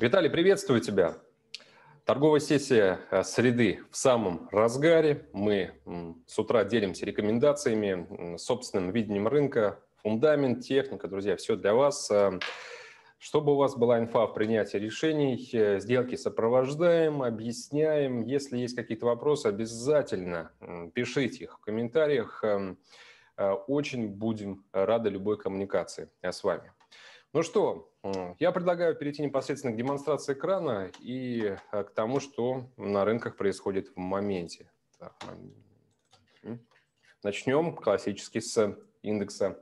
Виталий, приветствую тебя. Торговая сессия среды в самом разгаре. Мы с утра делимся рекомендациями, собственным видением рынка, фундамент, техника, друзья, все для вас. Чтобы у вас была инфа в принятии решений, сделки сопровождаем, объясняем. Если есть какие-то вопросы, обязательно пишите их в комментариях. Очень будем рады любой коммуникации с вами. Ну что, я предлагаю перейти непосредственно к демонстрации экрана и к тому, что на рынках происходит в моменте. Начнем классически с индекса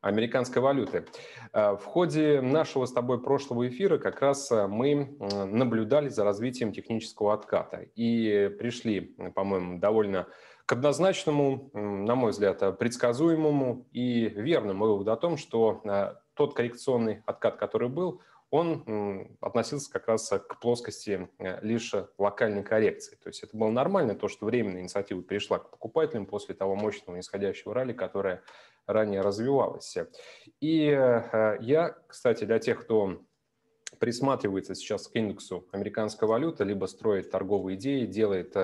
американской валюты. В ходе нашего с тобой прошлого эфира как раз мы наблюдали за развитием технического отката и пришли, по-моему, довольно к однозначному, на мой взгляд, предсказуемому и верному выводу о том, что тот коррекционный откат, который был, он относился как раз к плоскости лишь локальной коррекции. То есть это было нормально, то, что временная инициатива перешла к покупателям после того мощного нисходящего ралли, которое ранее развивалось. И я, кстати, для тех, кто присматривается сейчас к индексу американской валюты, либо строит торговые идеи, делает,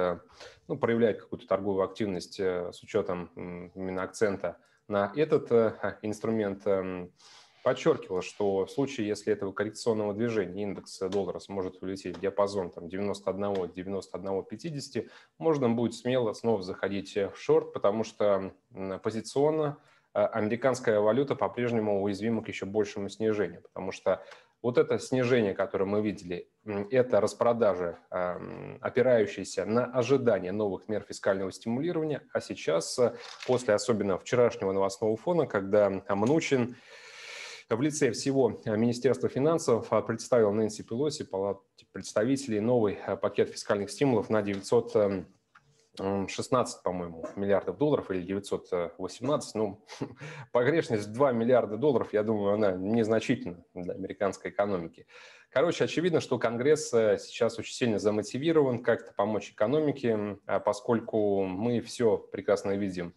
ну, проявляет какую-то торговую активность с учетом именно акцента на этот инструмент, подчеркивала, что в случае, если этого коррекционного движения индекс доллара сможет улететь в диапазон 91-91,50, можно будет смело снова заходить в шорт, потому что позиционно американская валюта по-прежнему уязвима к еще большему снижению, потому что вот это снижение, которое мы видели, это распродажи, опирающиеся на ожидание новых мер фискального стимулирования, а сейчас, после особенно вчерашнего новостного фона, когда Мнучин в лице всего Министерства финансов представил Нэнси Пелоси, Палате представителей, новый пакет фискальных стимулов на 916, по-моему, миллиардов долларов или 918. Ну, погрешность в 2 миллиарда долларов, я думаю, она незначительна для американской экономики. Короче, очевидно, что Конгресс сейчас очень сильно замотивирован как-то помочь экономике, поскольку мы все прекрасно видим.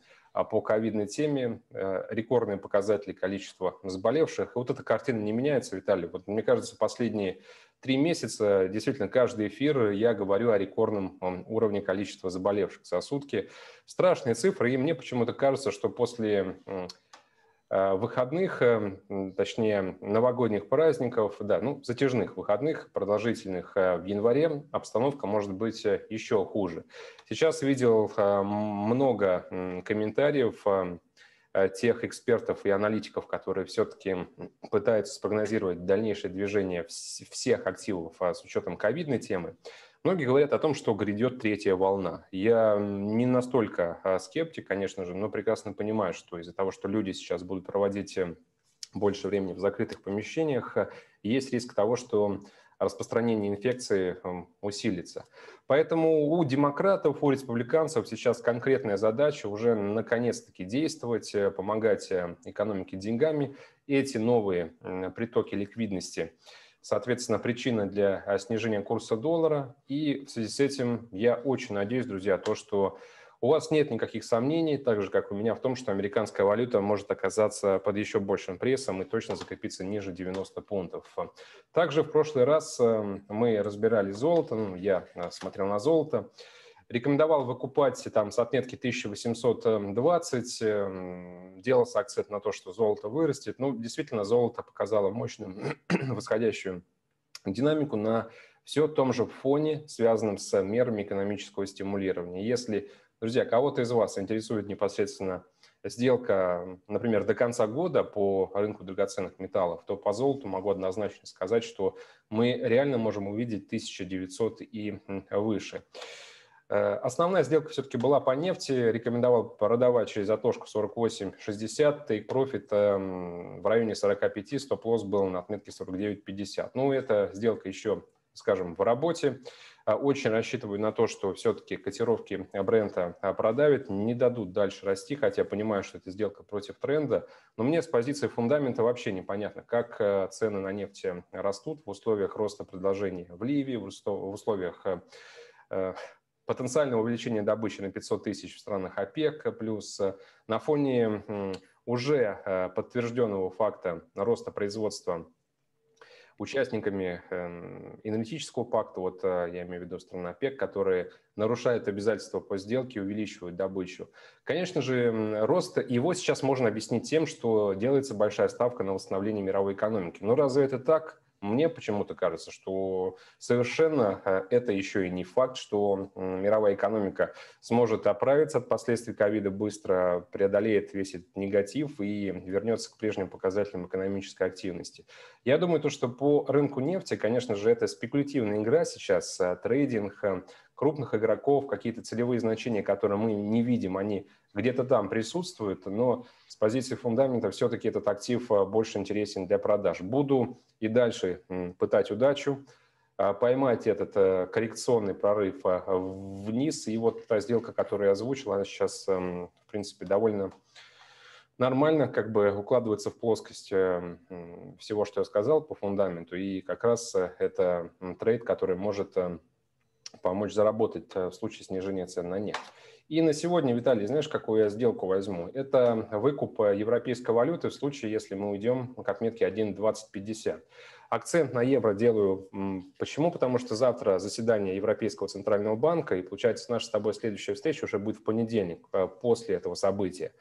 По ковидной теме рекордные показатели количества заболевших. И вот эта картина не меняется, Виталий. Вот, мне кажется, последние 3 месяца действительно каждый эфир я говорю о рекордном уровне количества заболевших за сутки. Страшные цифры, и мне почему-то кажется, что после выходных, точнее новогодних праздников, да, ну, затяжных выходных, продолжительных в январе, обстановка может быть еще хуже. Сейчас видел много комментариев тех экспертов и аналитиков, которые все-таки пытаются спрогнозировать дальнейшее движение всех активов с учетом ковидной темы. Многие говорят о том, что грядет 3-я волна. Я не настолько скептик, конечно же, но прекрасно понимаю, что из-за того, что люди сейчас будут проводить больше времени в закрытых помещениях, есть риск того, что распространение инфекции усилится. Поэтому у демократов, у республиканцев сейчас конкретная задача уже наконец-таки действовать, помогать экономике деньгами. Эти новые притоки ликвидности, соответственно, причина для снижения курса доллара. И в связи с этим я очень надеюсь, друзья, то, что у вас нет никаких сомнений, так же, как у меня, в том, что американская валюта может оказаться под еще большим прессом и точно закрепиться ниже 90 пунктов. Также в прошлый раз мы разбирали золото, ну, я смотрел на золото, рекомендовал выкупать там с отметки 1820, делался акцент на то, что золото вырастет. Ну, действительно, золото показало мощную восходящую динамику на все том же фоне, связанном с мерами экономического стимулирования. Если, друзья, кого-то из вас интересует непосредственно сделка, например, до конца года по рынку драгоценных металлов, то по золоту могу однозначно сказать, что мы реально можем увидеть 1900 и выше. Основная сделка все-таки была по нефти. Рекомендовал продавать через отложку 48.60, тейк-профит в районе 45, стоп-лосс был на отметке 49.50. Ну, эта сделка еще, скажем, в работе. Очень рассчитываю на то, что все-таки котировки Брента продавят, не дадут дальше расти, хотя понимаю, что это сделка против тренда. Но мне с позиции фундамента вообще непонятно, как цены на нефть растут в условиях роста предложений в Ливии, в условиях потенциального увеличения добычи на 500 тысяч в странах ОПЕК, плюс на фоне уже подтвержденного факта роста производства участниками энергетического пакта, вот я имею в виду страны ОПЕК, которые нарушают обязательства по сделке, увеличивают добычу. Конечно же, рост его сейчас можно объяснить тем, что делается большая ставка на восстановление мировой экономики. Но разве это так? Мне почему-то кажется, что совершенно это еще и не факт, что мировая экономика сможет оправиться от последствий ковида быстро, преодолеет весь этот негатив и вернется к прежним показателям экономической активности. Я думаю, то, что по рынку нефти, конечно же, это спекулятивная игра сейчас, трейдинг крупных игроков, какие-то целевые значения, которые мы не видим, они где-то там присутствуют, но с позиции фундамента все-таки этот актив больше интересен для продаж. Буду и дальше пытать удачу, поймать этот коррекционный прорыв вниз. И вот та сделка, которую я озвучил, она сейчас, в принципе, довольно нормально как бы укладывается в плоскость всего, что я сказал по фундаменту. И как раз это трейд, который может помочь заработать в случае снижения цен на нефть. И на сегодня, Виталий, знаешь, какую я сделку возьму? Это выкуп европейской валюты в случае, если мы уйдем к отметке 1.2050. Акцент на евро делаю. Почему? Потому что завтра заседание Европейского Центрального Банка, и получается, наша с тобой следующая встреча уже будет в понедельник, после этого события.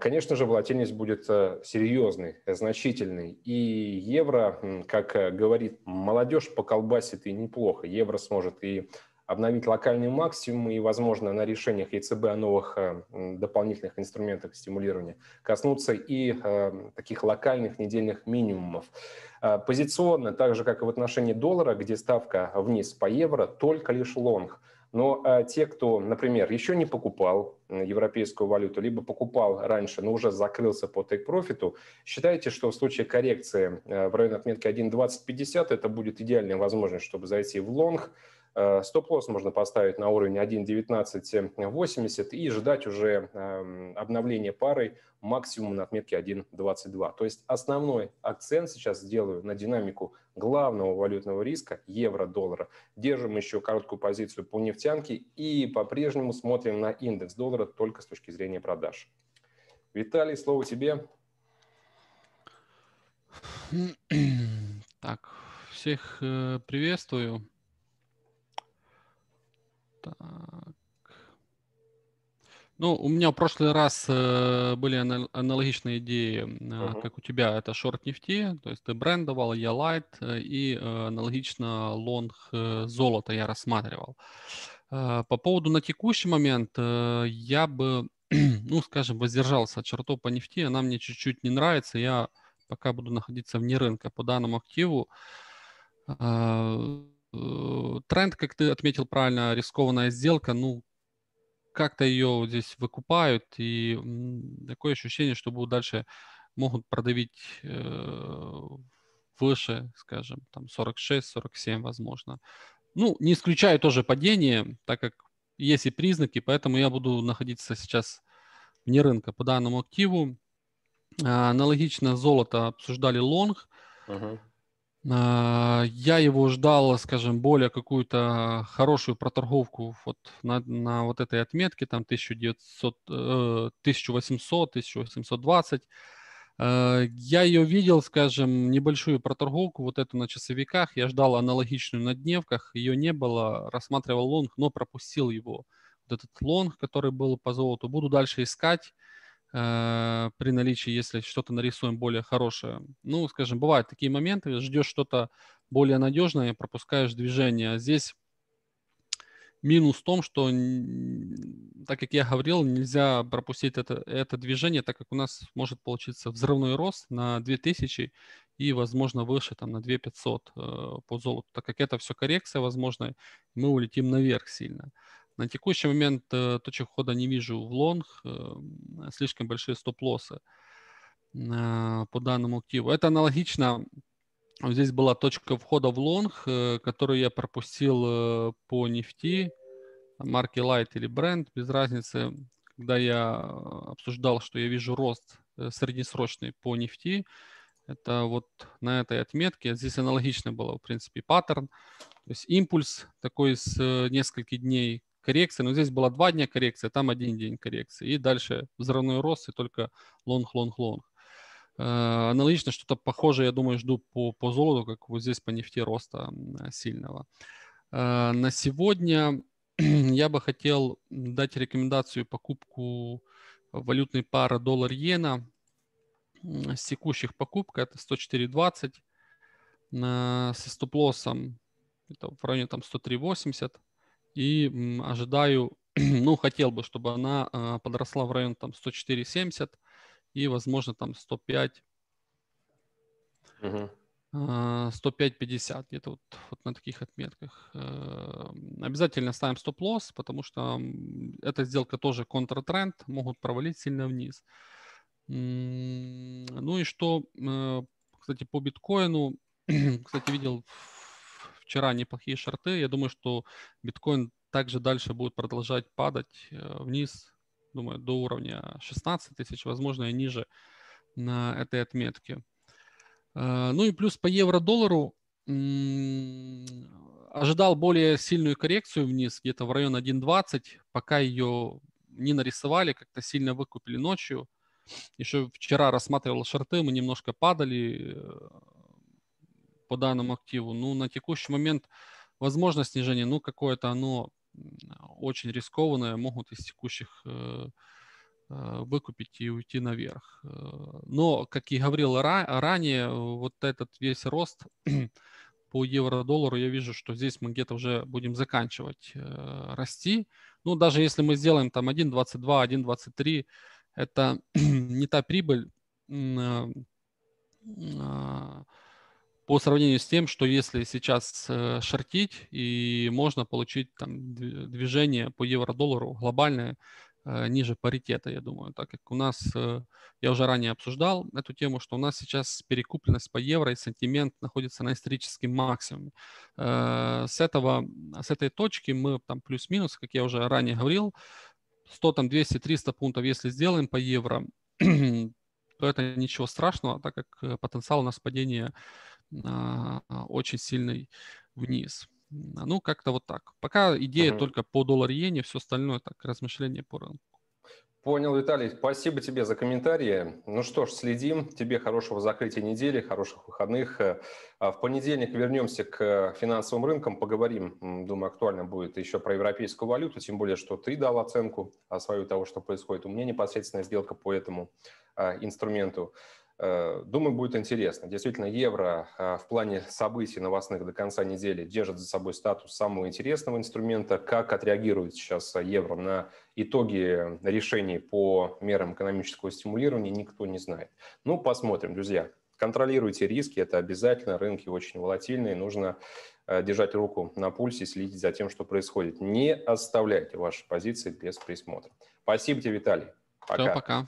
Конечно же, волатильность будет серьезной, значительной. И евро, как говорит молодежь, поколбасит и неплохо. Евро сможет и обновить локальный максимум, и, возможно, на решениях ЕЦБ о новых дополнительных инструментах стимулирования коснуться и таких локальных недельных минимумов. Позиционно, так же, как и в отношении доллара, где ставка вниз по евро, только лишь лонг. Но те, кто, например, еще не покупал европейскую валюту, либо покупал раньше, но уже закрылся по тейк-профиту, считайте, что в случае коррекции в районе отметки 1.2050 это будет идеальная возможность, чтобы зайти в лонг. Стоп-лосс можно поставить на уровень 1.1980 и ждать уже обновления пары максимум на отметке 1.22. То есть основной акцент сейчас сделаю на динамику главного валютного риска евро-доллара. Держим еще короткую позицию по нефтянке и по-прежнему смотрим на индекс доллара только с точки зрения продаж. Виталий, слово тебе. Так, всех приветствую. Так. Ну, у меня в прошлый раз были аналогичные идеи, как у тебя. Это шорт нефти, то есть ты брендовал, я лайт, и аналогично лонг золото я рассматривал. По поводу на текущий момент я бы, ну, скажем, воздержался от шортов по нефти. Она мне чуть-чуть не нравится. Я пока буду находиться вне рынка по данному активу. Тренд, как ты отметил правильно, рискованная сделка, ну, как-то ее здесь выкупают, и такое ощущение, что будут дальше, могут продавить выше, скажем, там 46-47, возможно. Ну, не исключаю тоже падение, так как есть и признаки, поэтому я буду находиться сейчас вне рынка по данному активу. Аналогично золото обсуждали лонг. Я его ждал, скажем, более какую-то хорошую проторговку вот на вот этой отметке, там 1800-1820. Я ее видел, скажем, небольшую проторговку, вот эту на часовиках. Я ждал аналогичную на дневках, ее не было, рассматривал лонг, но пропустил его. Вот этот лонг, который был по золоту, буду дальше искать. При наличии, если что-то нарисуем более хорошее. Ну, скажем, бывают такие моменты, ждешь что-то более надежное, пропускаешь движение. Здесь минус в том, что, так как я говорил, нельзя пропустить это движение, так как у нас может получиться взрывной рост на 2000 и, возможно, выше там, на 2500 по золоту, так как это все коррекция, возможно, мы улетим наверх сильно. На текущий момент точек входа не вижу в лонг, слишком большие стоп-лоссы по данному активу. Это аналогично, здесь была точка входа в лонг, которую я пропустил по нефти, марки Light или Brent, без разницы, когда я обсуждал, что я вижу рост среднесрочный по нефти. Это вот на этой отметке. Здесь аналогично было, в принципе, паттерн. То есть импульс такой с нескольких дней коррекции, но здесь было 2 дня коррекции, там 1 день коррекции, и дальше взрывной рост, и только лонг-лонг-лонг. Аналогично что-то похожее, я думаю, жду по золоту, как вот здесь по нефти роста сильного. На сегодня я бы хотел дать рекомендацию покупку валютной пары доллар-иена. С текущих покупка это 104.20 со стоп-лоссом в районе 103.80, и ожидаю, ну, хотел бы, чтобы она подросла в район 104.70 и, возможно, 105, 105.50, где-то вот на таких отметках. Обязательно ставим стоп-лосс, потому что эта сделка тоже контратренд, могут провалить сильно вниз. Ну и что, кстати, по биткоину, кстати, видел вчера неплохие шорты. Я думаю, что биткоин также дальше будет продолжать падать вниз, думаю, до уровня 16 тысяч, возможно, и ниже на этой отметке. Ну и плюс по евро-доллару ожидал более сильную коррекцию вниз, где-то в район 1.20, пока ее не нарисовали, как-то сильно выкупили ночью. Еще вчера рассматривал шорты, мы немножко падали по данному активу. Ну, на текущий момент возможно снижение, ну, какое-то оно очень рискованное, могут из текущих выкупить и уйти наверх. Но, как и говорил ранее, вот этот весь рост по евро-доллару, я вижу, что здесь мы где-то уже будем заканчивать расти. Ну, даже если мы сделаем там 1.22, 1.23, это не та прибыль по сравнению с тем, что если сейчас шортить, и можно получить там движение по евро-доллару глобальное ниже паритета, я думаю. Так как у нас, я уже ранее обсуждал эту тему, что у нас сейчас перекупленность по евро и сентимент находится на историческом максимуме. С этой точки мы там плюс-минус, как я уже ранее говорил, 100, там 200, 300 пунктов, если сделаем по евро, то это ничего страшного, так как потенциал у нас падения очень сильный вниз. Ну, как-то вот так. Пока идея только по доллар-иене, все остальное так, размышления по рынку. Понял, Виталий. Спасибо тебе за комментарии. Ну что ж, следим. Тебе хорошего закрытия недели, хороших выходных. В понедельник вернемся к финансовым рынкам, поговорим. Думаю, актуально будет еще про европейскую валюту, тем более, что ты дал оценку свою того, что происходит. У меня непосредственная сделка по этому инструменту. Думаю, будет интересно. Действительно, евро в плане событий новостных до конца недели держит за собой статус самого интересного инструмента. Как отреагирует сейчас евро на итоги решений по мерам экономического стимулирования, никто не знает. Ну, посмотрим, друзья. Контролируйте риски, это обязательно. Рынки очень волатильные, нужно держать руку на пульсе, следить за тем, что происходит. Не оставляйте ваши позиции без присмотра. Спасибо тебе, Виталий. Пока. Все, пока.